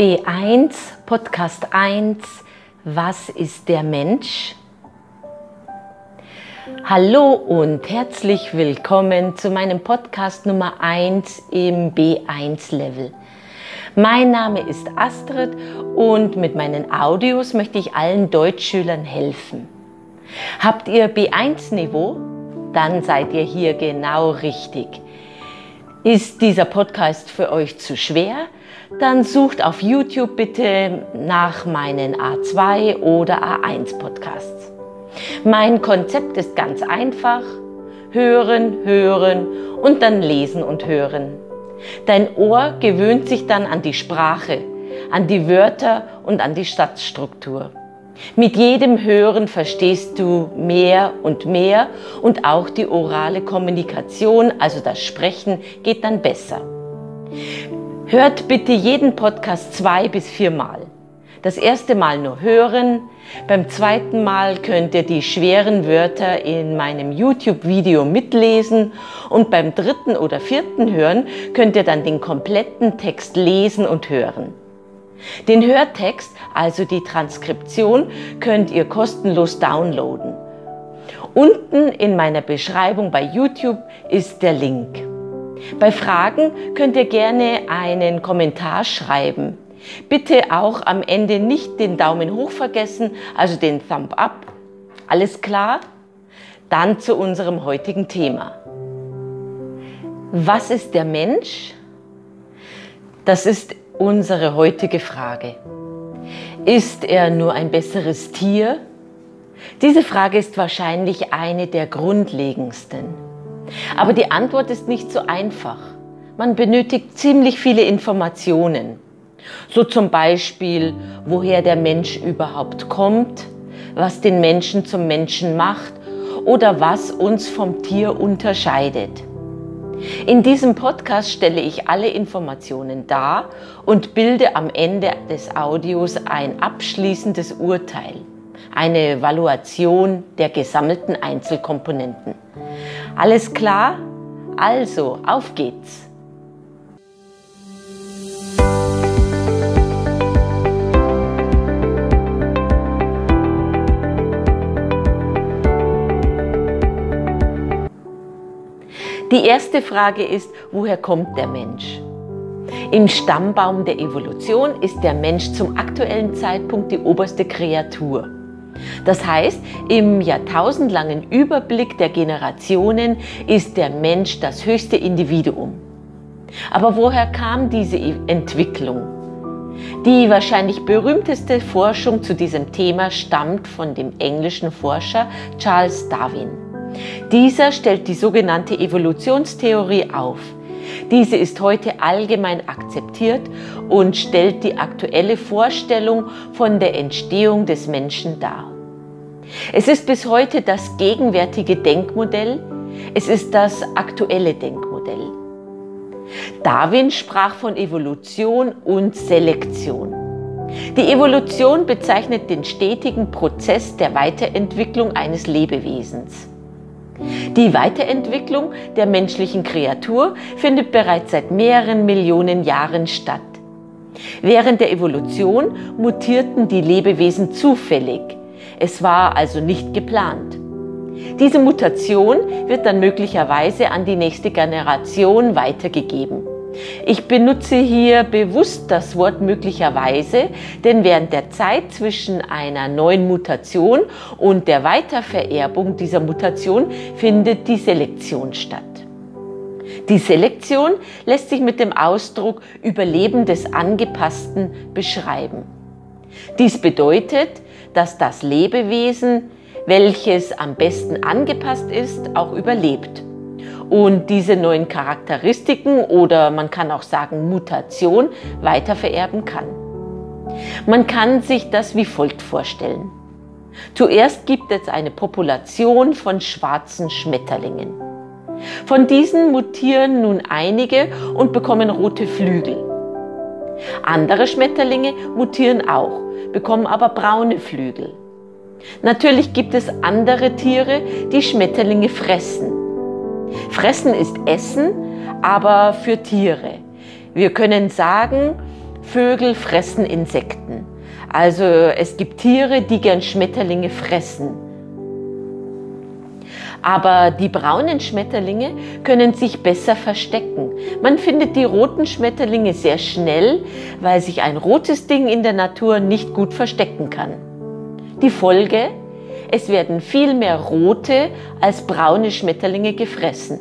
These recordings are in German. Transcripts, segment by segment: B1, Podcast 1, was ist der Mensch? Hallo und herzlich willkommen zu meinem Podcast Nummer 1 im B1-Level. Mein Name ist Astrid und mit meinen Audios möchte ich allen Deutschschülern helfen. Habt ihr B1-Niveau? Dann seid ihr hier genau richtig. Ist dieser Podcast für euch zu schwer? Dann sucht auf YouTube bitte nach meinen A2 oder A1 Podcasts. Mein Konzept ist ganz einfach. Hören, hören und dann lesen und hören. Dein Ohr gewöhnt sich dann an die Sprache, an die Wörter und an die Satzstruktur. Mit jedem Hören verstehst du mehr und auch die orale Kommunikation, also das Sprechen, geht dann besser. Hört bitte jeden Podcast 2 bis 4 Mal. Das erste Mal nur hören, beim zweiten Mal könnt ihr die schweren Wörter in meinem YouTube-Video mitlesen und beim dritten oder vierten Hören könnt ihr dann den kompletten Text lesen und hören. Den Hörtext, also die Transkription, könnt ihr kostenlos downloaden. Unten in meiner Beschreibung bei YouTube ist der Link. Bei Fragen könnt ihr gerne einen Kommentar schreiben. Bitte auch am Ende nicht den Daumen hoch vergessen, also den Thumb up. Alles klar? Dann zu unserem heutigen Thema. Was ist der Mensch? Das ist unsere heutige Frage. Ist er nur ein besseres Tier? Diese Frage ist wahrscheinlich eine der grundlegendsten. Aber die Antwort ist nicht so einfach. Man benötigt ziemlich viele Informationen. So zum Beispiel, woher der Mensch überhaupt kommt, was den Menschen zum Menschen macht oder was uns vom Tier unterscheidet. In diesem Podcast stelle ich alle Informationen dar und bilde am Ende des Audios ein abschließendes Urteil, eine Evaluation der gesammelten Einzelkomponenten. Alles klar? Also, auf geht's! Die erste Frage ist, woher kommt der Mensch? Im Stammbaum der Evolution ist der Mensch zum aktuellen Zeitpunkt die oberste Kreatur. Das heißt, im jahrtausendlangen Überblick der Generationen ist der Mensch das höchste Individuum. Aber woher kam diese Entwicklung? Die wahrscheinlich berühmteste Forschung zu diesem Thema stammt von dem englischen Forscher Charles Darwin. Dieser stellt die sogenannte Evolutionstheorie auf. Diese ist heute allgemein akzeptiert und stellt die aktuelle Vorstellung von der Entstehung des Menschen dar. Es ist bis heute das gegenwärtige Denkmodell, es ist das aktuelle Denkmodell. Darwin sprach von Evolution und Selektion. Die Evolution bezeichnet den stetigen Prozess der Weiterentwicklung eines Lebewesens. Die Weiterentwicklung der menschlichen Kreatur findet bereits seit mehreren Millionen Jahren statt. Während der Evolution mutierten die Lebewesen zufällig. Es war also nicht geplant. Diese Mutation wird dann möglicherweise an die nächste Generation weitergegeben. Ich benutze hier bewusst das Wort möglicherweise, denn während der Zeit zwischen einer neuen Mutation und der Weitervererbung dieser Mutation findet die Selektion statt. Die Selektion lässt sich mit dem Ausdruck Überleben des Angepassten beschreiben. Dies bedeutet, dass das Lebewesen, welches am besten angepasst ist, auch überlebt. Und diese neuen Charakteristiken oder man kann auch sagen Mutation weitervererben kann. Man kann sich das wie folgt vorstellen. Zuerst gibt es eine Population von schwarzen Schmetterlingen. Von diesen mutieren nun einige und bekommen rote Flügel. Andere Schmetterlinge mutieren auch, bekommen aber braune Flügel. Natürlich gibt es andere Tiere, die Schmetterlinge fressen. Fressen ist Essen, aber für Tiere. Wir können sagen, Vögel fressen Insekten. Also es gibt Tiere, die gern Schmetterlinge fressen. Aber die braunen Schmetterlinge können sich besser verstecken. Man findet die roten Schmetterlinge sehr schnell, weil sich ein rotes Ding in der Natur nicht gut verstecken kann. Die Folge? Es werden viel mehr rote als braune Schmetterlinge gefressen.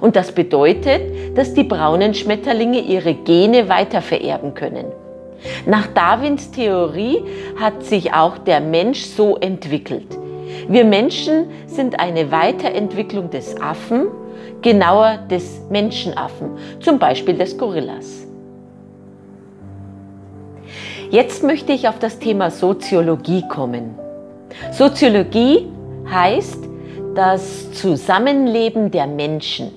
Und das bedeutet, dass die braunen Schmetterlinge ihre Gene weitervererben können. Nach Darwins Theorie hat sich auch der Mensch so entwickelt. Wir Menschen sind eine Weiterentwicklung des Affen, genauer des Menschenaffen, zum Beispiel des Gorillas. Jetzt möchte ich auf das Thema Soziologie kommen. Soziologie heißt das Zusammenleben der Menschen.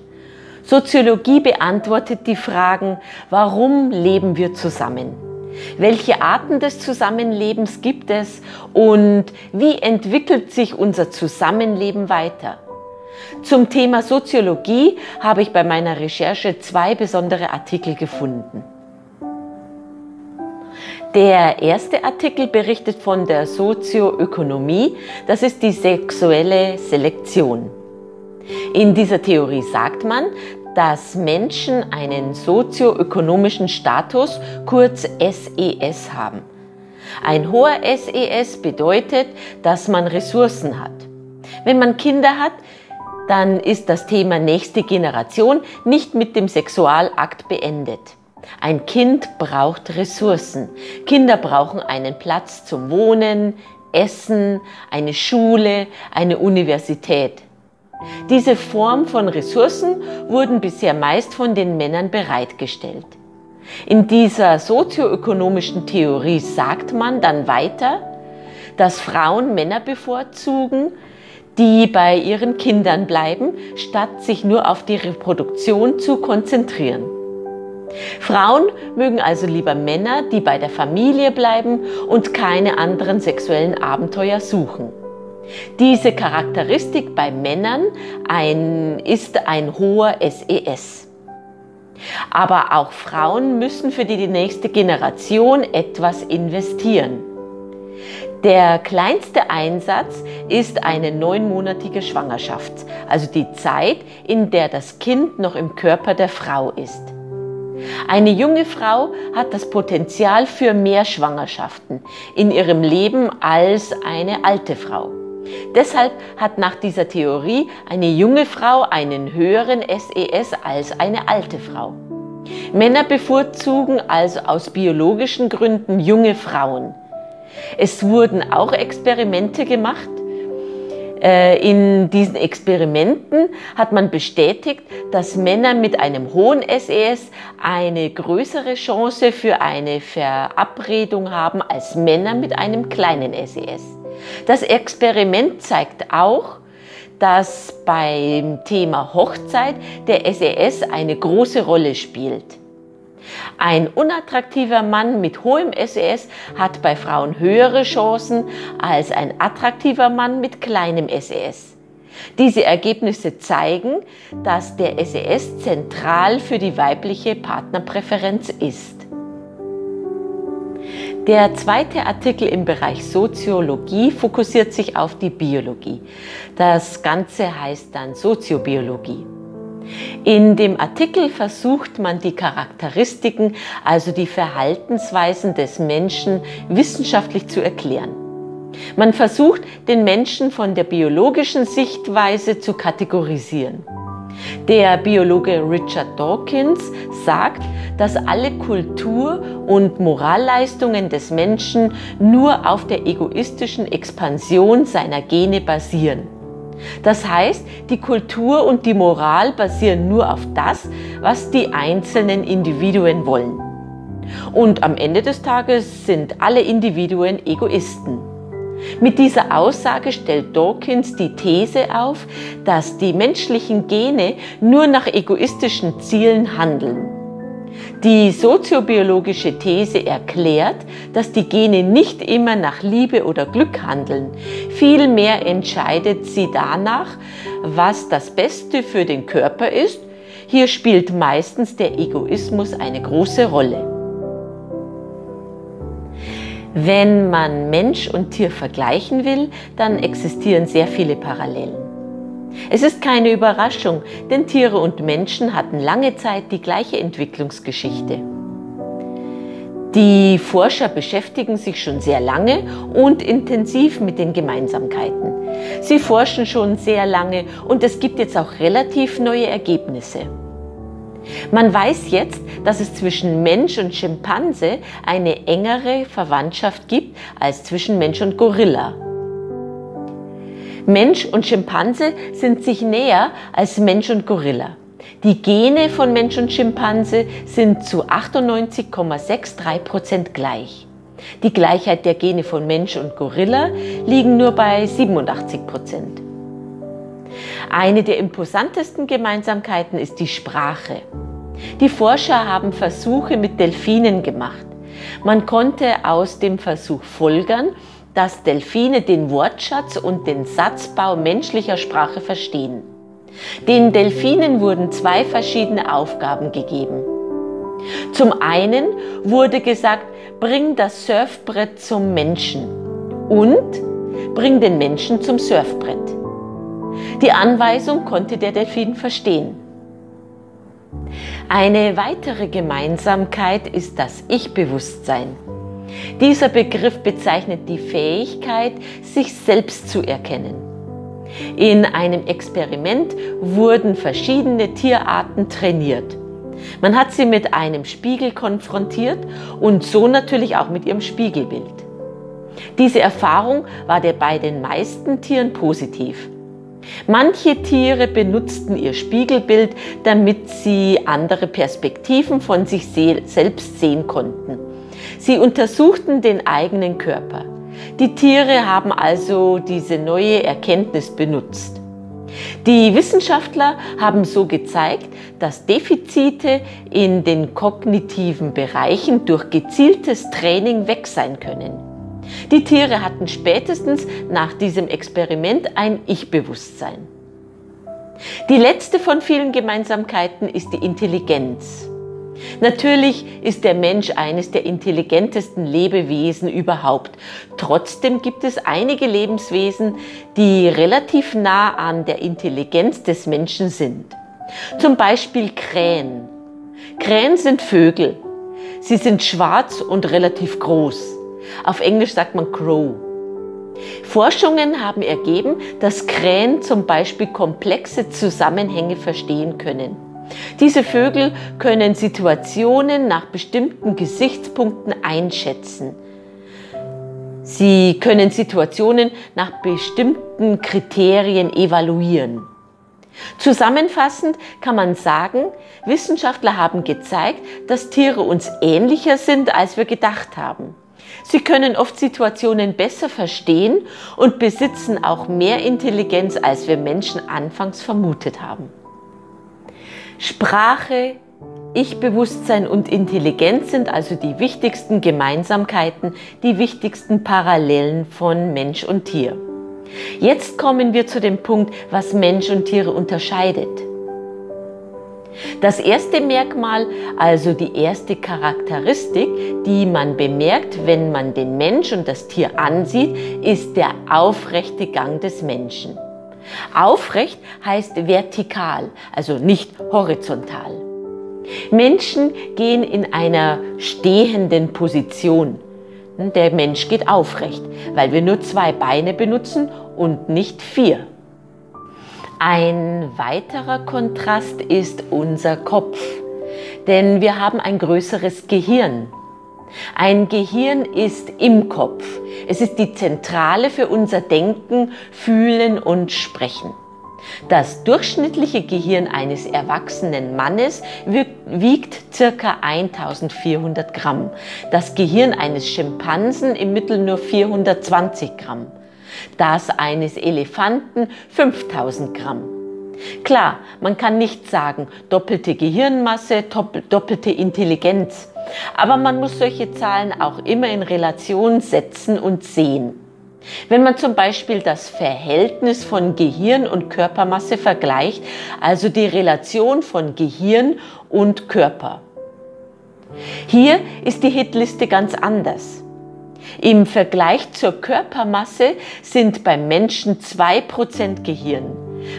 Soziologie beantwortet die Fragen, warum leben wir zusammen? Welche Arten des Zusammenlebens gibt es und wie entwickelt sich unser Zusammenleben weiter? Zum Thema Soziologie habe ich bei meiner Recherche zwei besondere Artikel gefunden. Der erste Artikel berichtet von der Sozioökonomie, das ist die sexuelle Selektion. In dieser Theorie sagt man, dass Menschen einen sozioökonomischen Status, kurz SES, haben. Ein hoher SES bedeutet, dass man Ressourcen hat. Wenn man Kinder hat, dann ist das Thema nächste Generation nicht mit dem Sexualakt beendet. Ein Kind braucht Ressourcen. Kinder brauchen einen Platz zum Wohnen, Essen, eine Schule, eine Universität. Diese Form von Ressourcen wurden bisher meist von den Männern bereitgestellt. In dieser sozioökonomischen Theorie sagt man dann weiter, dass Frauen Männer bevorzugen, die bei ihren Kindern bleiben, statt sich nur auf die Reproduktion zu konzentrieren. Frauen mögen also lieber Männer, die bei der Familie bleiben und keine anderen sexuellen Abenteuer suchen. Diese Charakteristik bei Männern ist ein hoher SES. Aber auch Frauen müssen für die nächste Generation etwas investieren. Der kleinste Einsatz ist eine 9-monatige Schwangerschaft, also die Zeit, in der das Kind noch im Körper der Frau ist. Eine junge Frau hat das Potenzial für mehr Schwangerschaften in ihrem Leben als eine alte Frau. Deshalb hat nach dieser Theorie eine junge Frau einen höheren SES als eine alte Frau. Männer bevorzugen also aus biologischen Gründen junge Frauen. Es wurden auch Experimente gemacht. In diesen Experimenten hat man bestätigt, dass Männer mit einem hohen SES eine größere Chance für eine Verabredung haben als Männer mit einem kleinen SES. Das Experiment zeigt auch, dass beim Thema Hochzeit der SES eine große Rolle spielt. Ein unattraktiver Mann mit hohem SES hat bei Frauen höhere Chancen als ein attraktiver Mann mit kleinem SES. Diese Ergebnisse zeigen, dass der SES zentral für die weibliche Partnerpräferenz ist. Der zweite Artikel im Bereich Soziologie fokussiert sich auf die Biologie. Das Ganze heißt dann Soziobiologie. In dem Artikel versucht man, die Charakteristiken, also die Verhaltensweisen des Menschen, wissenschaftlich zu erklären. Man versucht, den Menschen von der biologischen Sichtweise zu kategorisieren. Der Biologe Richard Dawkins sagt, dass alle Kultur- und Moralleistungen des Menschen nur auf der egoistischen Expansion seiner Gene basieren. Das heißt, die Kultur und die Moral basieren nur auf das, was die einzelnen Individuen wollen. Und am Ende des Tages sind alle Individuen Egoisten. Mit dieser Aussage stellt Dawkins die These auf, dass die menschlichen Gene nur nach egoistischen Zielen handeln. Die soziobiologische These erklärt, dass die Gene nicht immer nach Liebe oder Glück handeln. Vielmehr entscheidet sie danach, was das Beste für den Körper ist. Hier spielt meistens der Egoismus eine große Rolle. Wenn man Mensch und Tier vergleichen will, dann existieren sehr viele Parallelen. Es ist keine Überraschung, denn Tiere und Menschen hatten lange Zeit die gleiche Entwicklungsgeschichte. Die Forscher beschäftigen sich schon sehr lange und intensiv mit den Gemeinsamkeiten. Sie forschen schon sehr lange und es gibt jetzt auch relativ neue Ergebnisse. Man weiß jetzt, dass es zwischen Mensch und Schimpanse eine engere Verwandtschaft gibt als zwischen Mensch und Gorilla. Mensch und Schimpanse sind sich näher als Mensch und Gorilla. Die Gene von Mensch und Schimpanse sind zu 98,63% gleich. Die Gleichheit der Gene von Mensch und Gorilla liegen nur bei 87%. Eine der imposantesten Gemeinsamkeiten ist die Sprache. Die Forscher haben Versuche mit Delfinen gemacht. Man konnte aus dem Versuch folgern, dass Delfine den Wortschatz und den Satzbau menschlicher Sprache verstehen. Den Delfinen wurden zwei verschiedene Aufgaben gegeben. Zum einen wurde gesagt, bring das Surfbrett zum Menschen und bring den Menschen zum Surfbrett. Die Anweisung konnte der Delfin verstehen. Eine weitere Gemeinsamkeit ist das Ich-Bewusstsein. Dieser Begriff bezeichnet die Fähigkeit, sich selbst zu erkennen. In einem Experiment wurden verschiedene Tierarten trainiert. Man hat sie mit einem Spiegel konfrontiert und so natürlich auch mit ihrem Spiegelbild. Diese Erfahrung war bei den meisten Tieren positiv. Manche Tiere benutzten ihr Spiegelbild, damit sie andere Perspektiven von sich selbst sehen konnten. Sie untersuchten den eigenen Körper. Die Tiere haben also diese neue Erkenntnis benutzt. Die Wissenschaftler haben so gezeigt, dass Defizite in den kognitiven Bereichen durch gezieltes Training weg sein können. Die Tiere hatten spätestens nach diesem Experiment ein Ich-Bewusstsein. Die letzte von vielen Gemeinsamkeiten ist die Intelligenz. Natürlich ist der Mensch eines der intelligentesten Lebewesen überhaupt. Trotzdem gibt es einige Lebenswesen, die relativ nah an der Intelligenz des Menschen sind. Zum Beispiel Krähen. Krähen sind Vögel. Sie sind schwarz und relativ groß. Auf Englisch sagt man Crow. Forschungen haben ergeben, dass Krähen zum Beispiel komplexe Zusammenhänge verstehen können. Diese Vögel können Situationen nach bestimmten Gesichtspunkten einschätzen. Sie können Situationen nach bestimmten Kriterien evaluieren. Zusammenfassend kann man sagen, Wissenschaftler haben gezeigt, dass Tiere uns ähnlicher sind, als wir gedacht haben. Sie können oft Situationen besser verstehen und besitzen auch mehr Intelligenz, als wir Menschen anfangs vermutet haben. Sprache, Ich-Bewusstsein und Intelligenz sind also die wichtigsten Gemeinsamkeiten, die wichtigsten Parallelen von Mensch und Tier. Jetzt kommen wir zu dem Punkt, was Mensch und Tiere unterscheidet. Das erste Merkmal, also die erste Charakteristik, die man bemerkt, wenn man den Mensch und das Tier ansieht, ist der aufrechte Gang des Menschen. Aufrecht heißt vertikal, also nicht horizontal. Menschen gehen in einer stehenden Position. Der Mensch geht aufrecht, weil wir nur zwei Beine benutzen und nicht vier. Ein weiterer Kontrast ist unser Kopf, denn wir haben ein größeres Gehirn. Ein Gehirn ist im Kopf. Es ist die Zentrale für unser Denken, Fühlen und Sprechen. Das durchschnittliche Gehirn eines erwachsenen Mannes wiegt ca. 1400 Gramm. Das Gehirn eines Schimpansen im Mittel nur 420 Gramm. Das eines Elefanten 5000 Gramm. Klar, man kann nicht sagen, doppelte Gehirnmasse, doppelte Intelligenz. Aber man muss solche Zahlen auch immer in Relation setzen und sehen. Wenn man zum Beispiel das Verhältnis von Gehirn und Körpermasse vergleicht, also die Relation von Gehirn und Körper. Hier ist die Hitliste ganz anders. Im Vergleich zur Körpermasse sind beim Menschen 2% Gehirn,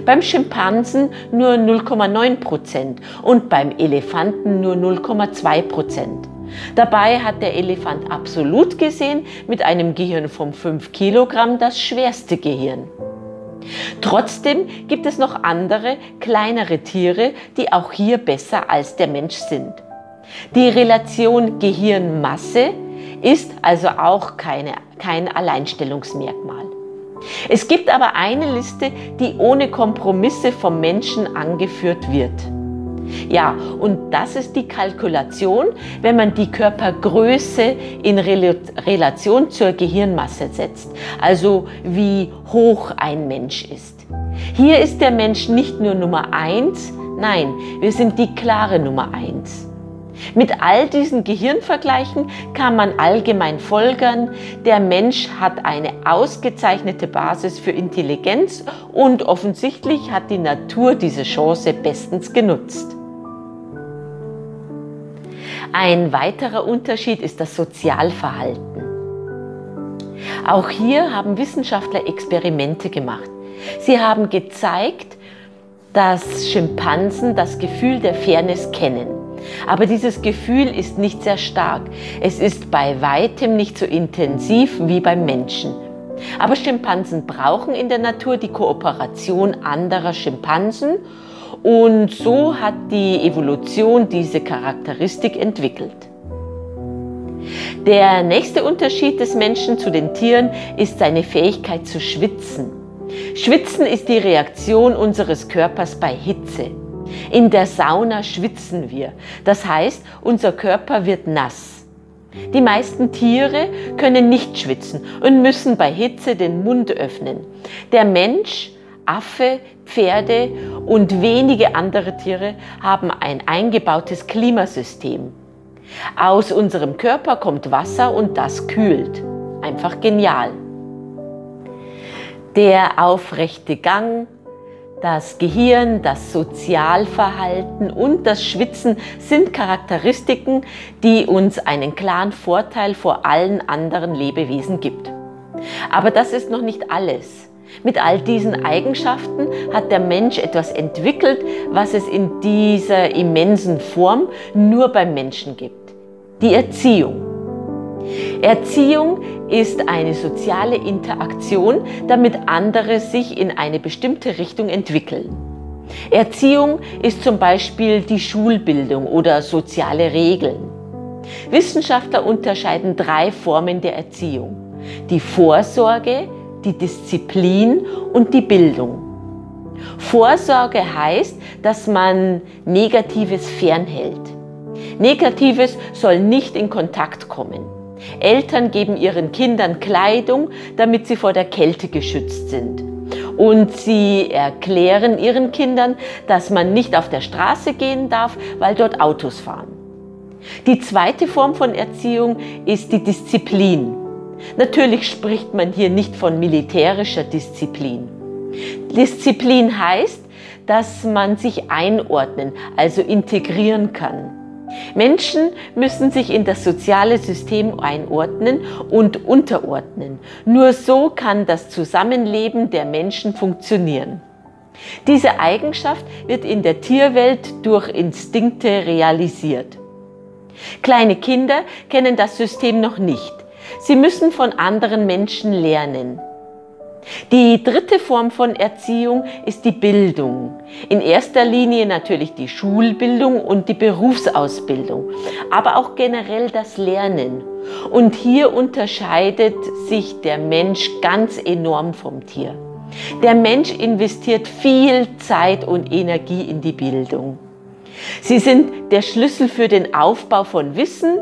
beim Schimpansen nur 0,9% und beim Elefanten nur 0,2%. Dabei hat der Elefant absolut gesehen mit einem Gehirn von 5 Kilogramm das schwerste Gehirn. Trotzdem gibt es noch andere, kleinere Tiere, die auch hier besser als der Mensch sind. Die Relation Gehirnmasse ist also auch kein Alleinstellungsmerkmal. Es gibt aber eine Liste, die ohne Kompromisse vom Menschen angeführt wird. Ja, und das ist die Kalkulation, wenn man die Körpergröße in Relation zur Gehirnmasse setzt, also wie hoch ein Mensch ist. Hier ist der Mensch nicht nur Nummer 1, nein, wir sind die klare Nummer 1. Mit all diesen Gehirnvergleichen kann man allgemein folgern, der Mensch hat eine ausgezeichnete Basis für Intelligenz und offensichtlich hat die Natur diese Chance bestens genutzt. Ein weiterer Unterschied ist das Sozialverhalten. Auch hier haben Wissenschaftler Experimente gemacht. Sie haben gezeigt, dass Schimpansen das Gefühl der Fairness kennen. Aber dieses Gefühl ist nicht sehr stark. Es ist bei weitem nicht so intensiv wie beim Menschen. Aber Schimpansen brauchen in der Natur die Kooperation anderer Schimpansen und so hat die Evolution diese Charakteristik entwickelt. Der nächste Unterschied des Menschen zu den Tieren ist seine Fähigkeit zu schwitzen. Schwitzen ist die Reaktion unseres Körpers bei Hitze. In der Sauna schwitzen wir, das heißt, unser Körper wird nass. Die meisten Tiere können nicht schwitzen und müssen bei Hitze den Mund öffnen. Der Mensch, Affe, Pferde und wenige andere Tiere haben ein eingebautes Klimasystem. Aus unserem Körper kommt Wasser und das kühlt. Einfach genial. Der aufrechte Gang, das Gehirn, das Sozialverhalten und das Schwitzen sind Charakteristiken, die uns einen klaren Vorteil vor allen anderen Lebewesen gibt. Aber das ist noch nicht alles. Mit all diesen Eigenschaften hat der Mensch etwas entwickelt, was es in dieser immensen Form nur beim Menschen gibt: die Erziehung. Erziehung ist eine soziale Interaktion, damit andere sich in eine bestimmte Richtung entwickeln. Erziehung ist zum Beispiel die Schulbildung oder soziale Regeln. Wissenschaftler unterscheiden 3 Formen der Erziehung: die Vorsorge, die Disziplin und die Bildung. Vorsorge heißt, dass man Negatives fernhält. Negatives soll nicht in Kontakt kommen. Eltern geben ihren Kindern Kleidung, damit sie vor der Kälte geschützt sind. Und sie erklären ihren Kindern, dass man nicht auf der Straße gehen darf, weil dort Autos fahren. Die zweite Form von Erziehung ist die Disziplin. Natürlich spricht man hier nicht von militärischer Disziplin. Disziplin heißt, dass man sich einordnen, also integrieren kann. Menschen müssen sich in das soziale System einordnen und unterordnen. Nur so kann das Zusammenleben der Menschen funktionieren. Diese Eigenschaft wird in der Tierwelt durch Instinkte realisiert. Kleine Kinder kennen das System noch nicht. Sie müssen von anderen Menschen lernen. Die dritte Form von Erziehung ist die Bildung. In erster Linie natürlich die Schulbildung und die Berufsausbildung, aber auch generell das Lernen. Und hier unterscheidet sich der Mensch ganz enorm vom Tier. Der Mensch investiert viel Zeit und Energie in die Bildung. Sie sind der Schlüssel für den Aufbau von Wissen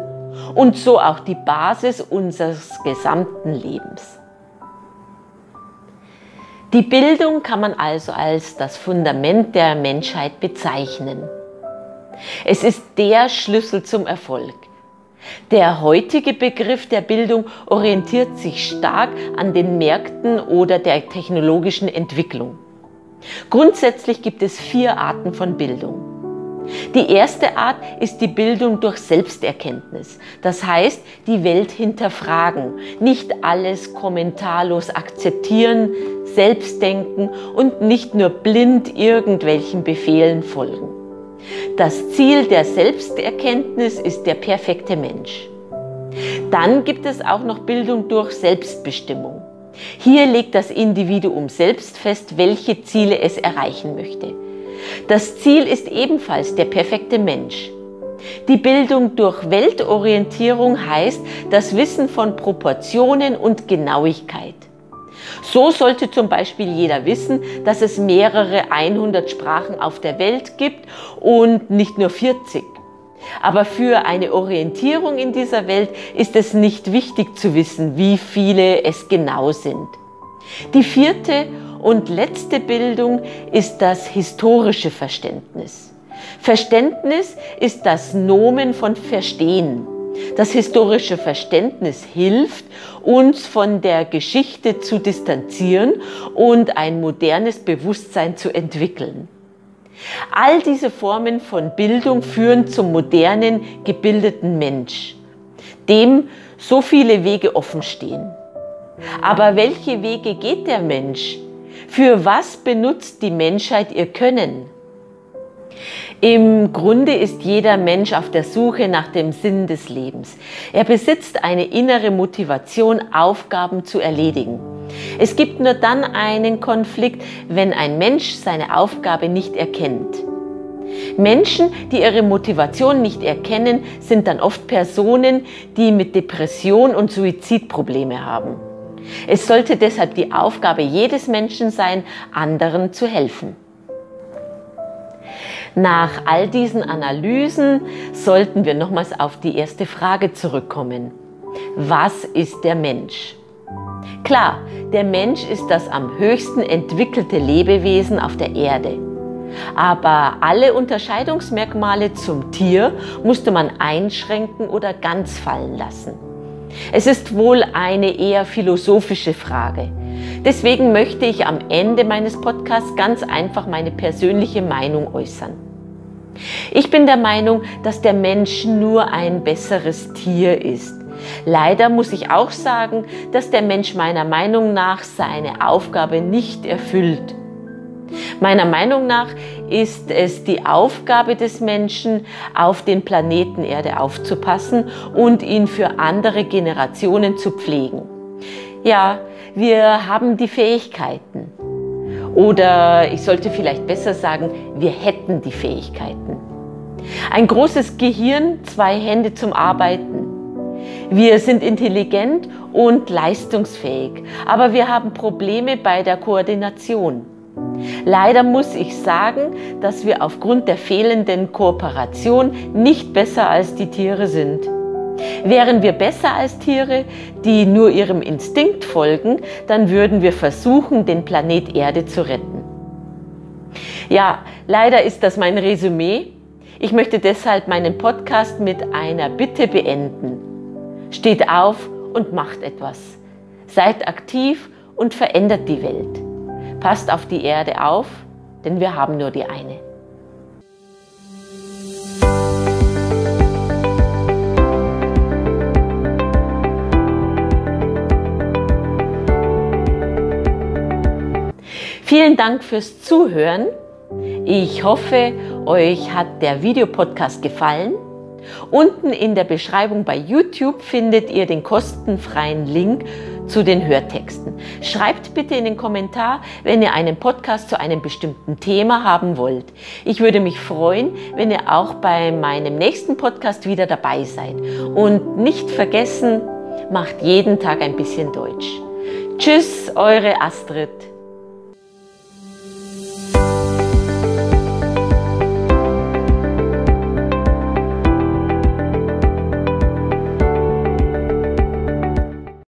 und so auch die Basis unseres gesamten Lebens. Die Bildung kann man also als das Fundament der Menschheit bezeichnen. Es ist der Schlüssel zum Erfolg. Der heutige Begriff der Bildung orientiert sich stark an den Märkten oder der technologischen Entwicklung. Grundsätzlich gibt es 4 Arten von Bildung. Die erste Art ist die Bildung durch Selbsterkenntnis, das heißt, die Welt hinterfragen, nicht alles kommentarlos akzeptieren, selbst denken und nicht nur blind irgendwelchen Befehlen folgen. Das Ziel der Selbsterkenntnis ist der perfekte Mensch. Dann gibt es auch noch Bildung durch Selbstbestimmung. Hier legt das Individuum selbst fest, welche Ziele es erreichen möchte. Das Ziel ist ebenfalls der perfekte Mensch. Die Bildung durch Weltorientierung heißt das Wissen von Proportionen und Genauigkeit. So sollte zum Beispiel jeder wissen, dass es mehrere 100 Sprachen auf der Welt gibt und nicht nur 40. Aber für eine Orientierung in dieser Welt ist es nicht wichtig zu wissen, wie viele es genau sind. Die vierte und letzte Bildung ist das historische Verständnis. Verständnis ist das Nomen von Verstehen. Das historische Verständnis hilft, uns von der Geschichte zu distanzieren und ein modernes Bewusstsein zu entwickeln. All diese Formen von Bildung führen zum modernen, gebildeten Mensch, dem so viele Wege offen stehen. Aber welche Wege geht der Mensch? Für was benutzt die Menschheit ihr Können? Im Grunde ist jeder Mensch auf der Suche nach dem Sinn des Lebens. Er besitzt eine innere Motivation, Aufgaben zu erledigen. Es gibt nur dann einen Konflikt, wenn ein Mensch seine Aufgabe nicht erkennt. Menschen, die ihre Motivation nicht erkennen, sind dann oft Personen, die mit Depression und Suizidprobleme haben. Es sollte deshalb die Aufgabe jedes Menschen sein, anderen zu helfen. Nach all diesen Analysen sollten wir nochmals auf die erste Frage zurückkommen. Was ist der Mensch? Klar, der Mensch ist das am höchsten entwickelte Lebewesen auf der Erde. Aber alle Unterscheidungsmerkmale zum Tier musste man einschränken oder ganz fallen lassen. Es ist wohl eine eher philosophische Frage. Deswegen möchte ich am Ende meines Podcasts ganz einfach meine persönliche Meinung äußern. Ich bin der Meinung, dass der Mensch nur ein besseres Tier ist. Leider muss ich auch sagen, dass der Mensch meiner Meinung nach seine Aufgabe nicht erfüllt. Meiner Meinung nach ist es die Aufgabe des Menschen, auf den Planeten Erde aufzupassen und ihn für andere Generationen zu pflegen. Ja, wir haben die Fähigkeiten. Oder ich sollte vielleicht besser sagen, wir hätten die Fähigkeiten. Ein großes Gehirn, zwei Hände zum Arbeiten. Wir sind intelligent und leistungsfähig, aber wir haben Probleme bei der Koordination. Leider muss ich sagen, dass wir aufgrund der fehlenden Kooperation nicht besser als die Tiere sind. Wären wir besser als Tiere, die nur ihrem Instinkt folgen, dann würden wir versuchen, den Planet Erde zu retten. Ja, leider ist das mein Resümee. Ich möchte deshalb meinen Podcast mit einer Bitte beenden. Steht auf und macht etwas. Seid aktiv und verändert die Welt. Passt auf die Erde auf, denn wir haben nur die eine. Vielen Dank fürs Zuhören. Ich hoffe, euch hat der Videopodcast gefallen. Unten in der Beschreibung bei YouTube findet ihr den kostenfreien Link zu den Hörtexten. Schreibt bitte in den Kommentar, wenn ihr einen Podcast zu einem bestimmten Thema haben wollt. Ich würde mich freuen, wenn ihr auch bei meinem nächsten Podcast wieder dabei seid. Und nicht vergessen, macht jeden Tag ein bisschen Deutsch. Tschüss, eure Astrid.